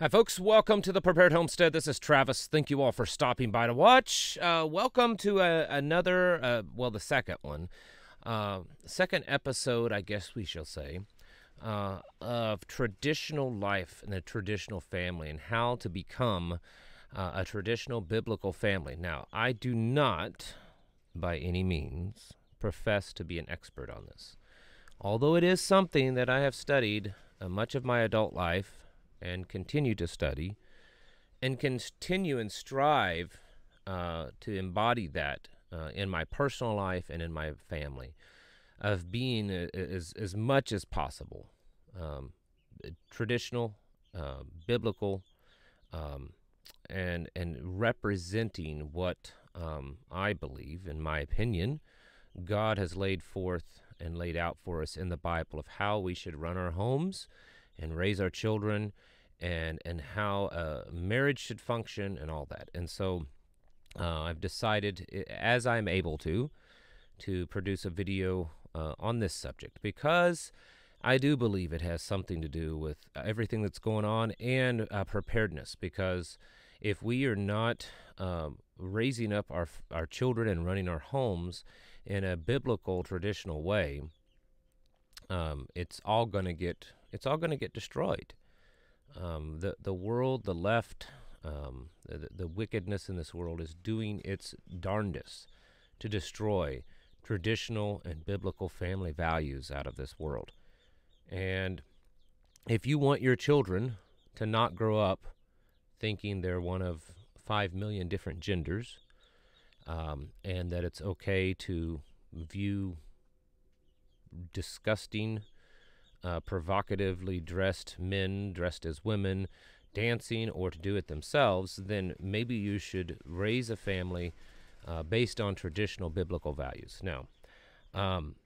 Hi folks, welcome to The Prepared Homestead. This is Travis. Thank you all for stopping by to watch. Welcome to another, well, the second one, second episode, I guess we shall say, of traditional life and the traditional family and how to become a traditional biblical family. Now, I do not, by any means, profess to be an expert on this, although it is something that I have studied much of my adult life, and continue to study, and continue and strive to embody that in my personal life and in my family, of being as much as possible traditional, biblical, and representing what I believe, in my opinion, God has laid forth and laid out for us in the Bible of how we should run our homes and raise our children, and how marriage should function and all that. And so I've decided, as I'm able to produce a video on this subject, because I do believe it has something to do with everything that's going on and preparedness. Because if we are not raising up our children and running our homes in a biblical, traditional way, it's all going to get destroyed. The world, the left, the wickedness in this world is doing its darndest to destroy traditional and biblical family values out of this world. And if you want your children to not grow up thinking they're one of 5 million different genders, and that it's okay to view disgusting, provocatively dressed men dressed as women dancing, or to do it themselves, then maybe you should raise a family based on traditional biblical values. Now,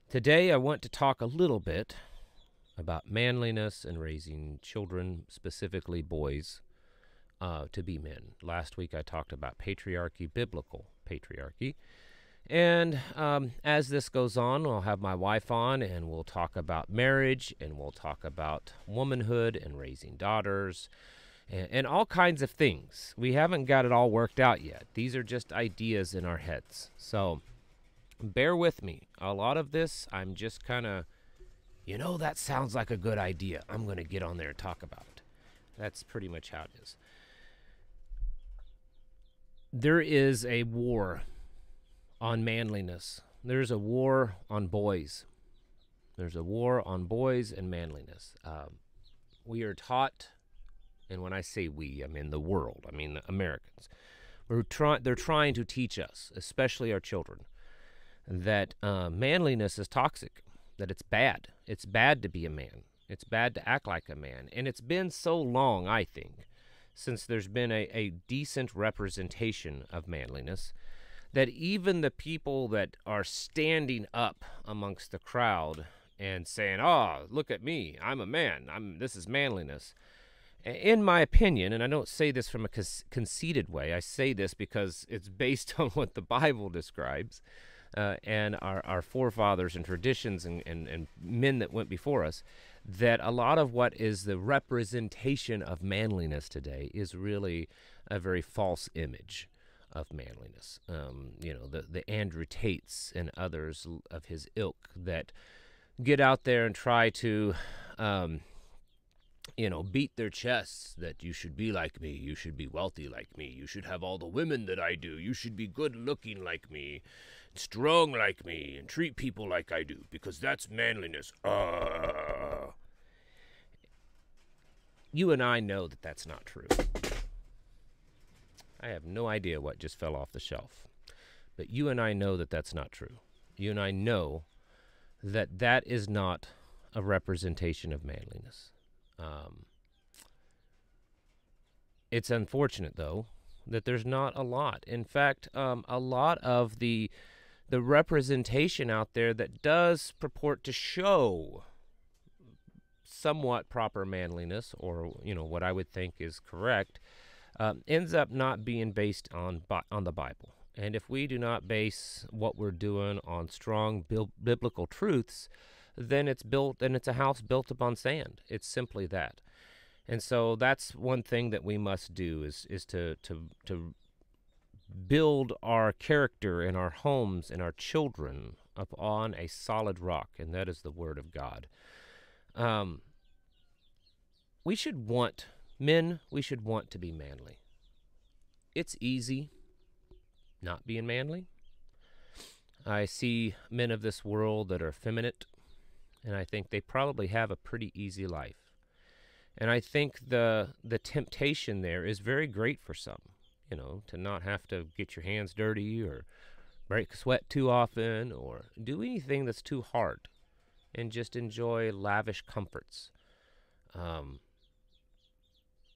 today I want to talk a little bit about manliness and raising children, specifically boys, to be men. Last week I talked about patriarchy, biblical patriarchy. And as this goes on, I'll have my wife on, and we'll talk about marriage, and we'll talk about womanhood and raising daughters, and all kinds of things. We haven't got it all worked out yet. These are just ideas in our heads. So bear with me. A lot of this, I'm just kind of, you know, that sounds like a good idea. I'm going to get on there and talk about it. That's pretty much how it is. There is a war on manliness. There's a war on boys. There's a war on boys and manliness. We are taught, and when I say we, I mean the world, I mean the Americans. They're trying to teach us, especially our children, that manliness is toxic, that it's bad. It's bad to be a man. It's bad to act like a man. And it's been so long, I think, since there's been a decent representation of manliness, that even the people that are standing up amongst the crowd and saying, "Oh, look at me, I'm a man, this is manliness," in my opinion, and I don't say this from a conceited way, I say this because it's based on what the Bible describes, and our forefathers and traditions and men that went before us, that a lot of what is the representation of manliness today is really a very false image of manliness. You know, the Andrew Tates and others of his ilk that get out there and try to, you know, beat their chests that you should be like me, you should be wealthy like me, you should have all the women that I do, you should be good looking like me, strong like me, and treat people like I do, because that's manliness. You and I know that that's not true. I have no idea what just fell off the shelf. But you and I know that that's not true. You and I know that that is not a representation of manliness. It's unfortunate, though, that there's not a lot. In fact, a lot of the representation out there that does purport to show somewhat proper manliness, or, you know, what I would think is correct, ends up not being based on the Bible. And if we do not base what we're doing on strong biblical truths, then it's a house built upon sand. It's simply that. And so that's one thing that we must do is to build our character and our homes and our children upon a solid rock, and that is the Word of God. We should want, men, we should want to be manly. It's easy not being manly. I see men of this world that are effeminate, and I think they probably have a pretty easy life. And I think the temptation there is very great for some, you know, to not have to get your hands dirty or break sweat too often or do anything that's too hard and just enjoy lavish comforts.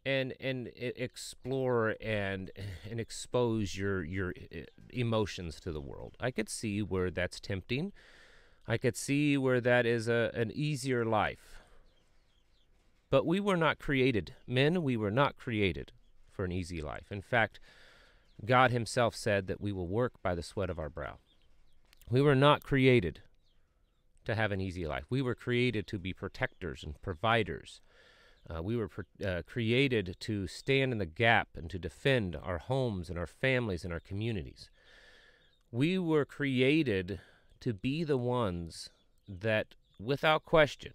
And explore and expose your emotions to the world. I could see where that's tempting. I could see where that is an easier life. But we were not created. Men, we were not created for an easy life. In fact, God himself said that we will work by the sweat of our brow. We were not created to have an easy life. We were created to be protectors and providers. We were created to stand in the gap and to defend our homes and our families and our communities. We were created to be the ones that, without question,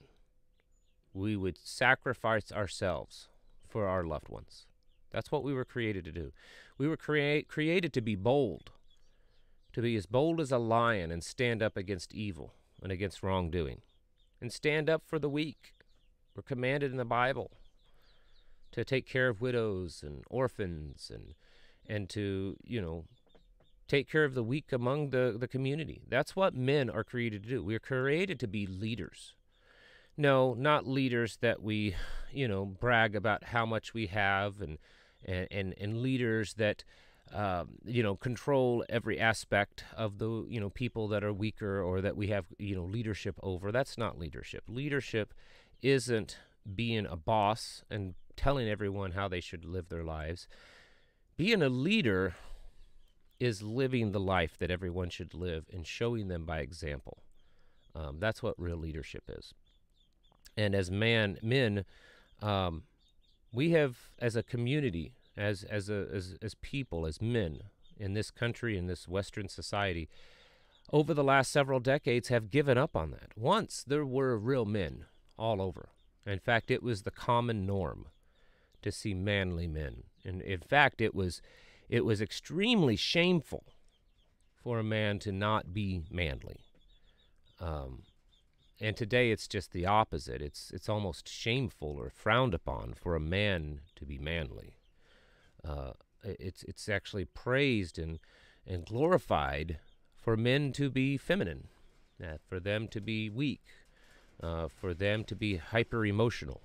we would sacrifice ourselves for our loved ones. That's what we were created to do. We were created to be bold, to be as bold as a lion and stand up against evil and against wrongdoing, and stand up for the weak. We're commanded in the Bible to take care of widows and orphans and to, you know, take care of the weak among the community. That's what men are created to do. We are created to be leaders. No, not leaders that we, you know, brag about how much we have and leaders that, you know, control every aspect of the, you know, people that are weaker or that we have, you know, leadership over. That's not leadership. Leadership isn't being a boss and telling everyone how they should live their lives. Being a leader is living the life that everyone should live and showing them by example. That's what real leadership is. And as men, we have, as a community, as people, as men in this country, in this Western society, over the last several decades have given up on that. Once there were real men all over. In fact, it was the common norm to see manly men. And in fact, it was extremely shameful for a man to not be manly. And today it's just the opposite. It's almost shameful or frowned upon for a man to be manly. It's actually praised and glorified for men to be feminine, for them to be weak, for them to be hyper-emotional.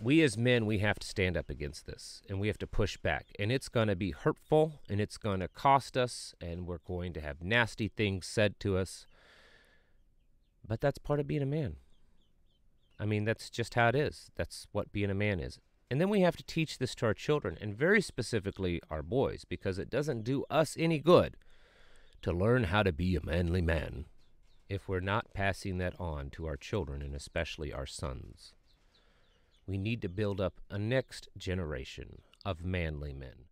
We as men, we have to stand up against this, and we have to push back. And it's going to be hurtful, and it's going to cost us, and we're going to have nasty things said to us. But that's part of being a man. I mean, that's just how it is. That's what being a man is. And then we have to teach this to our children, and very specifically our boys, because it doesn't do us any good to learn how to be a manly man if we're not passing that on to our children, and especially our sons. We need to build up a next generation of manly men.